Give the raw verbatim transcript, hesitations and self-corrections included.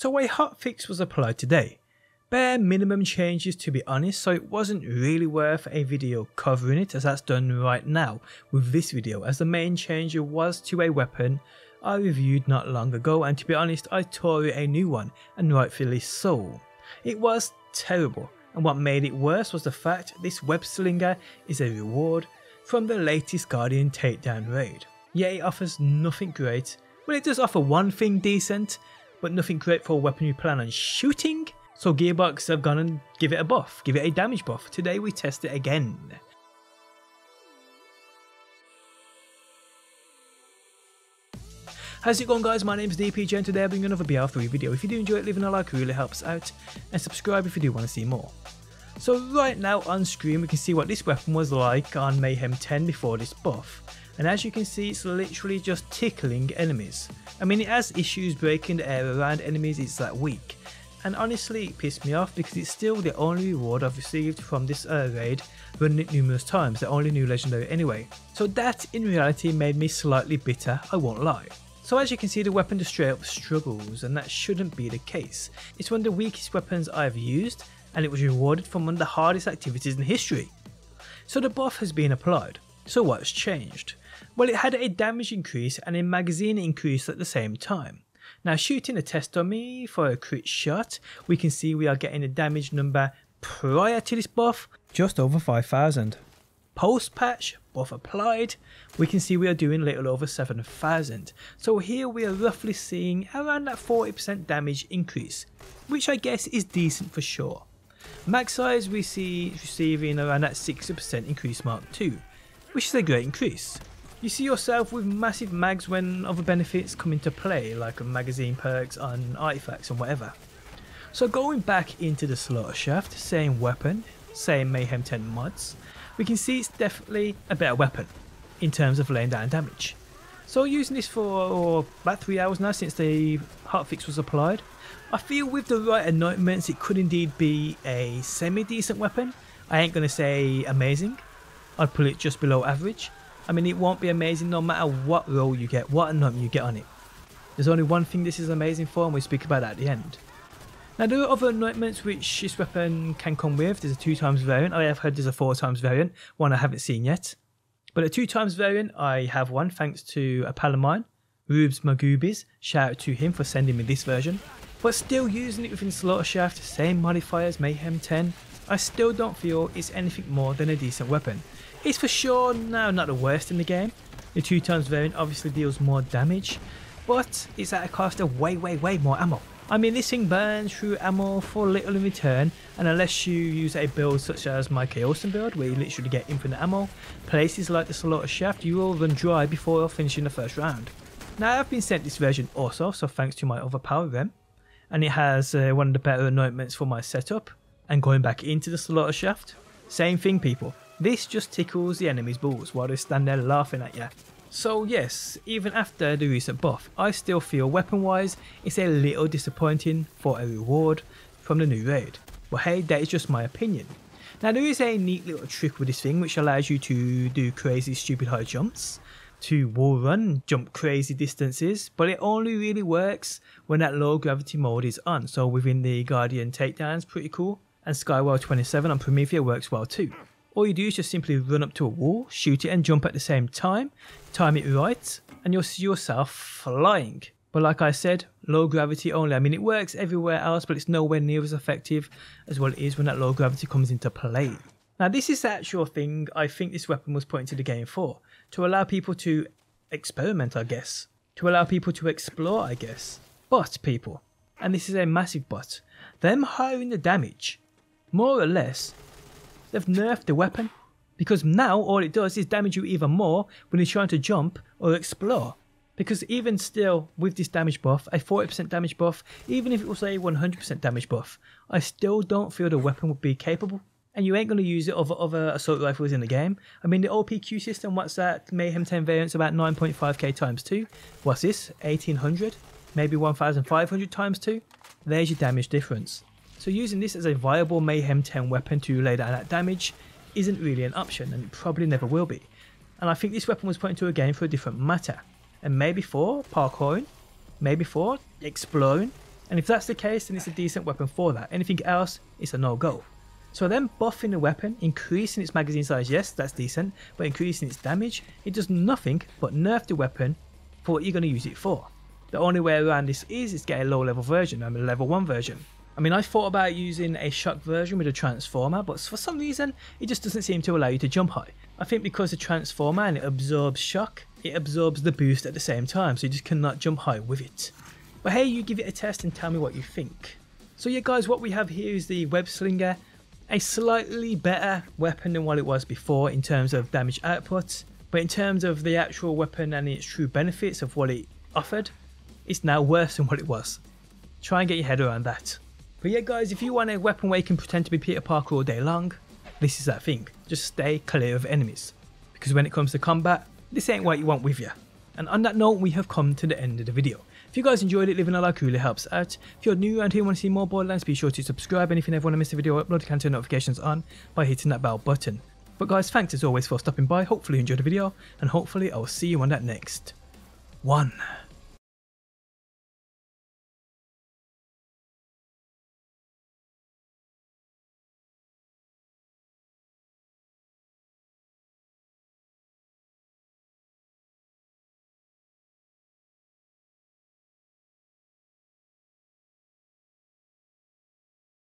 so a hotfix was applied today. Bare minimum changes, to be honest, so it wasn't really worth a video covering it, as that's done right now with this video, as the main change was to a weapon I reviewed not long ago, and to be honest I tore it a new one, and rightfully so. It was terrible, and what made it worse was the fact this Web Slinger is a reward from the latest Guardian takedown raid. Yeah, it offers nothing great. Well, it does offer one thing decent, but nothing great for a weapon you plan on shooting, so Gearbox have gone and give it a buff, give it a damage buff. Today we test it again. How's it going, guys? My name's D P J, and today I bring you another B R three video. If you do enjoy it, leaving a like really helps out, and subscribe if you do want to see more. So right now on screen we can see what this weapon was like on Mayhem ten before this buff, and as you can see it's literally just tickling enemies. I mean, it has issues breaking the air around enemies, it's that weak, and honestly it pissed me off because it's still the only reward I've received from this air raid, running it numerous times, the only new legendary anyway. So that in reality made me slightly bitter, I won't lie. So as you can see, the weapon just straight up struggles, and that shouldn't be the case. It's one of the weakest weapons I've used, and it was rewarded from one of the hardest activities in history. So the buff has been applied. So what's changed? Well, it had a damage increase and a magazine increase at the same time. Now, shooting a test dummy for a crit shot, we can see we are getting a damage number prior to this buff, just over five thousand. Post patch, buff applied, we can see we are doing little over seven thousand. So here we are roughly seeing around that forty percent damage increase, which I guess is decent for sure. Max size we see receiving around that sixty percent increase mark too, which is a great increase. You see yourself with massive mags when other benefits come into play, like magazine perks on artifacts and whatever. So going back into the slaughter shaft, same weapon, same Mayhem ten mods, we can see it's definitely a better weapon in terms of laying down damage. So using this for about three hours now since the hotfix was applied, I feel with the right anointments it could indeed be a semi-decent weapon. I ain't going to say amazing, I'd put it just below average. I mean, it won't be amazing no matter what role you get, what anointment you get on it. There's only one thing this is amazing for, and we'll speak about that at the end. Now, there are other anointments which this weapon can come with. There's a two times variant, I have heard there's a four times variant, one I haven't seen yet. But a two times variant, I have one thanks to a pal of mine, Rubes Magubis, shout out to him for sending me this version. But still using it within slaughter shaft, same modifiers, Mayhem ten, I still don't feel it's anything more than a decent weapon. It's for sure now not the worst in the game. The two times variant obviously deals more damage, but it's at a cost of way way way more ammo. I mean, this thing burns through ammo for little in return, and unless you use a build such as my Chaosen build where you literally get infinite ammo, places like the slaughter shaft you will run dry before finishing the first round. Now, I've been sent this version also, so thanks to my other power rem, and it has uh, one of the better anointments for my setup. And going back into the slaughter shaft, same thing people, this just tickles the enemy's balls while they stand there laughing at you. So yes, even after the recent buff, I still feel weapon wise it's a little disappointing for a reward from the new raid, but hey, that is just my opinion. Now, there is a neat little trick with this thing which allows you to do crazy stupid high jumps, to wall run, jump crazy distances, but it only really works when that low gravity mode is on, so within the Guardian takedowns pretty cool, and Skyworld twenty-seven on Promethia works well too. All you do is just simply run up to a wall, shoot it and jump at the same time, time it right, and you'll see yourself flying. But like I said, low gravity only. I mean, it works everywhere else, but it's nowhere near as effective as what it is when that low gravity comes into play. Now, this is the actual thing I think this weapon was put into the game for, to allow people to experiment, I guess, to allow people to explore, I guess. But people, and this is a massive but, them hiring the damage, more or less, they've nerfed the weapon, because now all it does is damage you even more when you're trying to jump or explore. Because even still with this damage buff, a forty percent damage buff, even if it was a one hundred percent damage buff, I still don't feel the weapon would be capable, and you ain't going to use it over other assault rifles in the game. I mean, the O P Q system, what's that, Mayhem ten variants about nine point five K times two, what's this, eighteen hundred, maybe one thousand five hundred times two, there's your damage difference. So using this as a viable Mayhem ten weapon to lay down that damage isn't really an option, and it probably never will be. And I think this weapon was put into a game for a different matter, and maybe for parkouring, maybe for exploring, And if that's the case, then it's a decent weapon for that. Anything else, it's a no-go. So then buffing the weapon, increasing its magazine size, yes, that's decent, but increasing its damage, it does nothing but nerf the weapon for what you're going to use it for. The only way around this is, is get a low level version, I mean a level one version. I mean, I thought about using a shock version with a transformer, but for some reason, it just doesn't seem to allow you to jump high. I think because the transformer and it absorbs shock, it absorbs the boost at the same time, so you just cannot jump high with it. But hey, you give it a test and tell me what you think. So yeah guys, what we have here is the Web Slinger, a slightly better weapon than what it was before in terms of damage output, but in terms of the actual weapon and its true benefits of what it offered, it's now worse than what it was. Try and get your head around that. But yeah guys, if you want a weapon where you can pretend to be Peter Parker all day long, this is that thing. Just stay clear of enemies, because when it comes to combat, this ain't what you want with you. And on that note, we have come to the end of the video. If you guys enjoyed it, leaving a like really helps out. If you're new around here and want to see more Borderlands, be sure to subscribe, and if you never want to miss a video or upload, you can turn notifications on by hitting that bell button. But guys, thanks as always for stopping by, hopefully you enjoyed the video, and hopefully I will see you on that next one.